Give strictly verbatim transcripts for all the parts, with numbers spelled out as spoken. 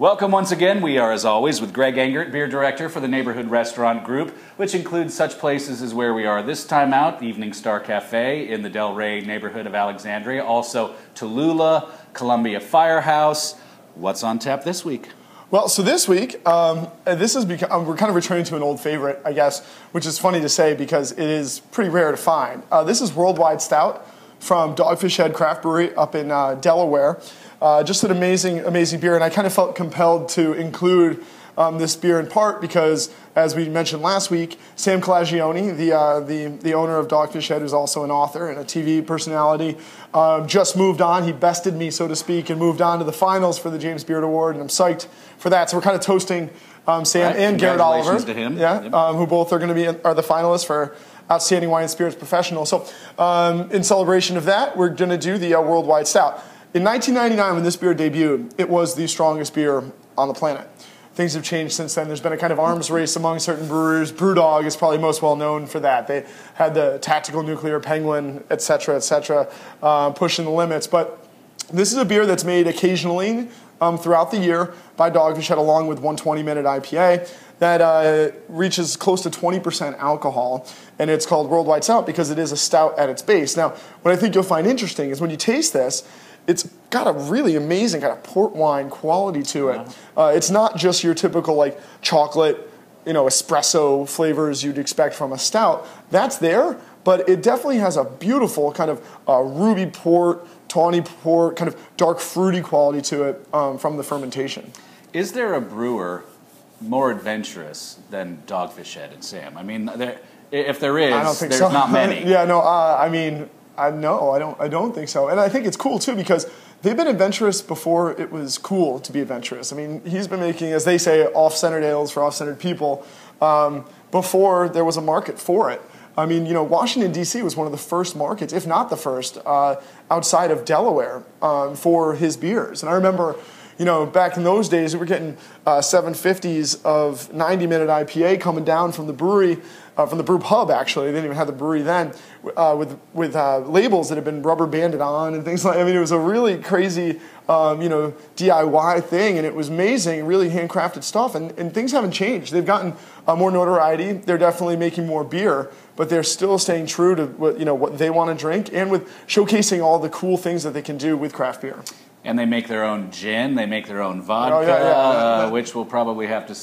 Welcome once again. We are, as always, with Greg Engert, beer director for the Neighborhood Restaurant Group, which includes such places as where we are this time out, Evening Star Cafe in the Del Rey neighborhood of Alexandria, also Tallulah, Columbia Firehouse. What's on tap this week? Well, so this week, um, this is become, we're kind of returning to an old favorite, I guess, which is funny to say because it is pretty rare to find. Uh, this is Worldwide Stout from Dogfish Head Craft Brewery up in uh, Delaware. Uh, just an amazing, amazing beer, and I kind of felt compelled to include um, this beer in part because, as we mentioned last week, Sam Calagione, the, uh, the, the owner of Dogfish Head, who's also an author and a T V personality, uh, just moved on. He bested me, so to speak, and moved on to the finals for the James Beard Award, and I'm psyched for that. So we're kind of toasting um, Sam right. and Garrett Oliver, to him. Yeah, yep. um, who both are going to be are the finalists for Outstanding Wine and Spirits Professional. So um, in celebration of that, we're going to do the uh, Worldwide Stout. In nineteen ninety-nine, when this beer debuted, it was the strongest beer on the planet. Things have changed since then. There's been a kind of arms race among certain brewers. Brewdog is probably most well known for that. They had the tactical nuclear penguin, et cetera, et cetera, uh, pushing the limits. But this is a beer that's made occasionally um, throughout the year by Dogfish Head, along with one twenty-minute I P A that uh, reaches close to twenty percent alcohol, and it's called Worldwide Stout because it is a stout at its base. Now, what I think you'll find interesting is when you taste this, it's got a really amazing kind of port wine quality to it. Yeah. Uh, it's not just your typical like chocolate, you know, espresso flavors you'd expect from a stout. That's there, but it definitely has a beautiful kind of uh, ruby port, tawny port, kind of dark fruity quality to it um, from the fermentation. Is there a brewer more adventurous than Dogfish Head and Sam? I mean, there, if there is, I don't think there's so. Not many. yeah, no, uh, I mean... I, no, I don't, I don't think so. And I think it's cool, too, because they've been adventurous before it was cool to be adventurous. I mean, he's been making, as they say, off-centered ales for off-centered people um, before there was a market for it. I mean, you know, Washington, D C was one of the first markets, if not the first, uh, outside of Delaware um, for his beers. And I remember, you know, back in those days, we were getting uh, seven fifties of ninety-minute I P A coming down from the brewery. Uh, from the brew pub, actually. They didn't even have the brewery then, uh, with with uh, labels that had been rubber banded on and things like that. I mean, it was a really crazy, um, you know, D I Y thing, and it was amazing, really handcrafted stuff, and, and things haven't changed. They've gotten uh, more notoriety. They're definitely making more beer, but they're still staying true to what, you know, what they want to drink, and with showcasing all the cool things that they can do with craft beer. And they make their own gin, they make their own vodka, oh, yeah, yeah, yeah. Uh, which we'll probably have to...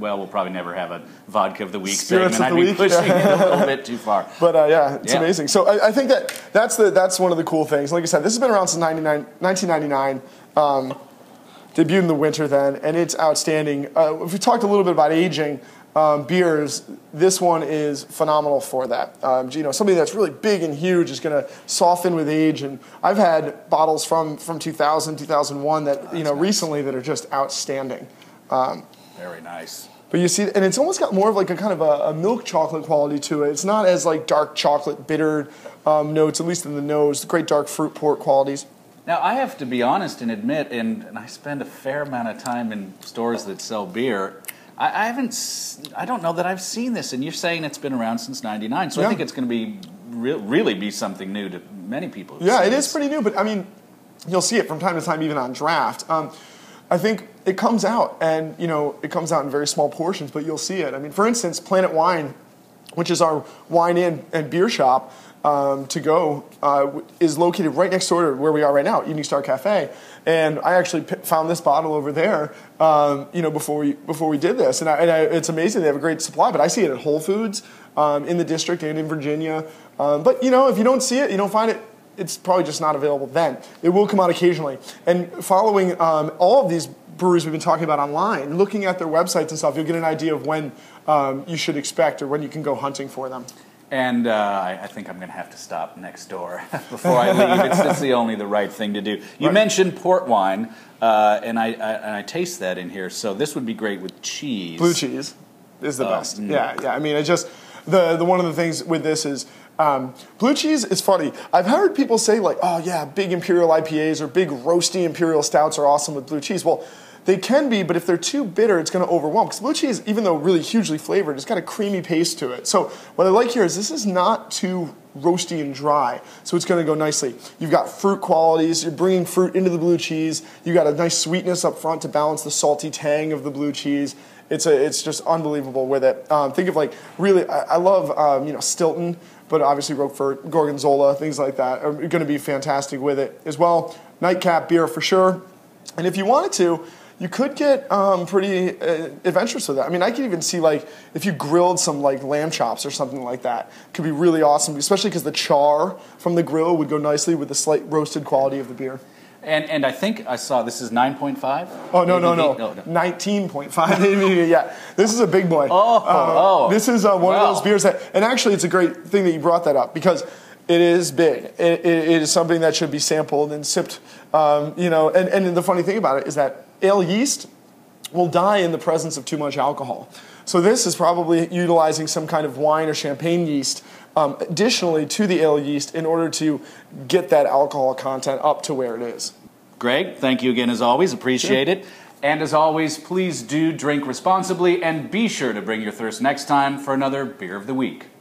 Well, we'll probably never have a vodka of the week Spirits segment. Of the I'd week. Be pushing it a little bit too far. But uh, yeah, it's yeah. amazing. So I, I think that that's the that's one of the cool things. Like I said, this has been around since nineteen ninety-nine. Um, debuted in the winter then, and it's outstanding. Uh, if we talked a little bit about aging um, beers, this one is phenomenal for that. Um, you know, something that's really big and huge is going to soften with age. And I've had bottles from from two thousand, two thousand one that oh, you know nice. recently that are just outstanding. Um, Very nice. But you see, and it's almost got more of like a kind of a, a milk chocolate quality to it. It's not as like dark chocolate, bitter um, notes, at least in the nose, great dark fruit port qualities. Now, I have to be honest and admit, and, and I spend a fair amount of time in stores that sell beer, I, I haven't, I don't know that I've seen this, and you're saying it's been around since ninety-nine, so yeah. I think it's going to be re really be something new to many people. Yeah, it is pretty new, but I mean, you'll see it from time to time even on draft. Um, I think it comes out, and you know, it comes out in very small portions, but you'll see it. I mean, for instance, Planet Wine, which is our wine and, and beer shop um, to go, uh, is located right next door to where we are right now, Evening Star Cafe. And I actually p found this bottle over there, um, you know, before we before we did this. And, I, and I, it's amazing; they have a great supply. But I see it at Whole Foods um, in the district and in Virginia. Um, but you know, if you don't see it, you don't find it. It's probably just not available then. It will come out occasionally. And following um, all of these breweries we've been talking about online, looking at their websites and stuff, you'll get an idea of when um, you should expect or when you can go hunting for them. And uh, I think I'm going to have to stop next door before I leave. It's, it's the only the right thing to do. You right. mentioned port wine, uh, and, I, I, and I taste that in here. So this would be great with cheese. Blue cheese is the uh, best. Mm. Yeah, yeah. I mean, I just... The, the one of the things with this is Um, blue cheese is funny. I've heard people say like, oh yeah, big imperial I P As or big roasty imperial stouts are awesome with blue cheese. Well, they can be, but if they're too bitter, it's going to overwhelm. Because blue cheese, even though really hugely flavored, it's got a creamy paste to it. So what I like here is this is not too roasty and dry, so it's going to go nicely. You've got fruit qualities. You're bringing fruit into the blue cheese. You've got a nice sweetness up front to balance the salty tang of the blue cheese. It's a, it's just unbelievable with it. Um, think of like really, I, I love um, you know Stilton, but obviously Roquefort, Gorgonzola, things like that are going to be fantastic with it as well. Nightcap beer for sure, and if you wanted to, you could get um, pretty uh, adventurous with that. I mean, I could even see like if you grilled some like lamb chops or something like that, it could be really awesome, especially because the char from the grill would go nicely with the slight roasted quality of the beer. And, and I think I saw this is nine point five? Oh, no, no, no. nineteen point five. Yeah, this is a big boy. Oh, uh, oh. This is uh, one wow. of those beers that, and actually it's a great thing that you brought that up because it is big. It, it, it is something that should be sampled and sipped, um, you know, and, and the funny thing about it is that ale yeast will die in the presence of too much alcohol. So this is probably utilizing some kind of wine or champagne yeast Um, additionally to the ale yeast in order to get that alcohol content up to where it is. Greg, thank you again as always. Appreciate sure. it. And as always, please do drink responsibly and be sure to bring your thirst next time for another Beer of the Week.